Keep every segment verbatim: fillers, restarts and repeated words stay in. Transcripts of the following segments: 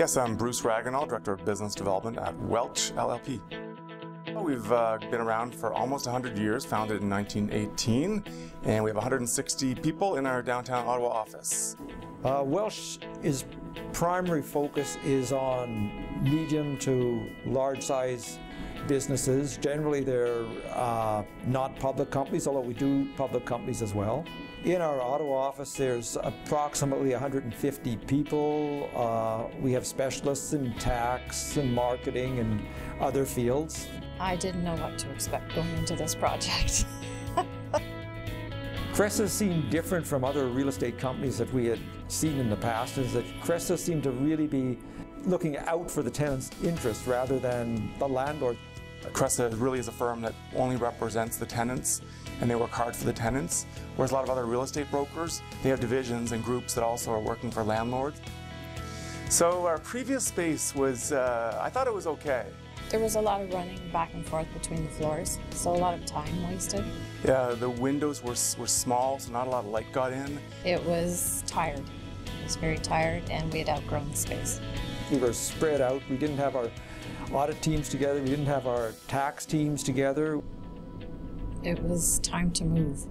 Yes, I'm Bruce Raganall, Director of Business Development at Welch L L P. We've uh, been around for almost one hundred years, founded in nineteen eighteen, and we have one hundred sixty people in our downtown Ottawa office. Uh, Welch's primary focus is on medium to large size businesses. Generally they're uh, not public companies, although we do public companies as well. In our Ottawa office there's approximately one hundred fifty people. Uh, we have specialists in tax and marketing and other fields. I didn't know what to expect going into this project. Cresa seemed different from other real estate companies that we had seen in the past, is that Cresa seemed to really be looking out for the tenant's interest rather than the landlord. Cresa really is a firm that only represents the tenants, and they work hard for the tenants, whereas a lot of other real estate brokers, they have divisions and groups that also are working for landlords. So our previous space was, uh, I thought it was okay. There was a lot of running back and forth between the floors, so a lot of time wasted. Yeah, the windows were, were small, so not a lot of light got in. It was tired. It was very tired, and we had outgrown the space. We were spread out. We didn't have our audit teams together. We didn't have our tax teams together. It was time to move.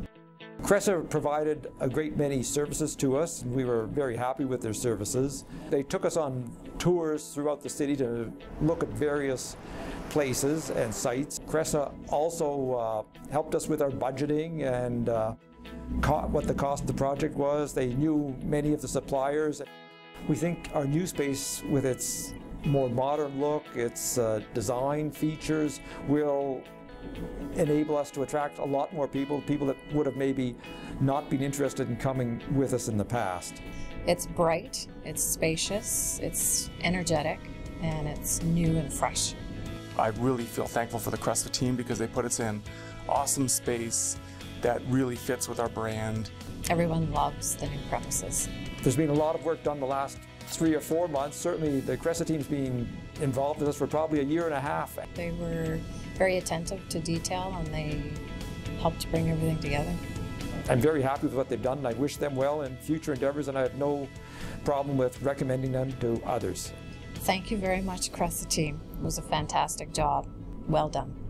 Cresa provided a great many services to us, and we were very happy with their services. They took us on tours throughout the city to look at various places and sites. Cresa also uh, helped us with our budgeting and uh, caught what the cost of the project was. They knew many of the suppliers. We think our new space, with its more modern look, its uh, design features, will enable us to attract a lot more people, people that would have maybe not been interested in coming with us in the past. It's bright, it's spacious, it's energetic, and it's new and fresh. I really feel thankful for the Cresa team because they put us in awesome space that really fits with our brand. Everyone loves the new premises. There's been a lot of work done the last three or four months. Certainly the Cresa team's been involved with us for probably a year and a half. They were very attentive to detail, and they helped to bring everything together. I'm very happy with what they've done, and I wish them well in future endeavors, and I have no problem with recommending them to others. Thank you very much, Cresa team. It was a fantastic job. Well done.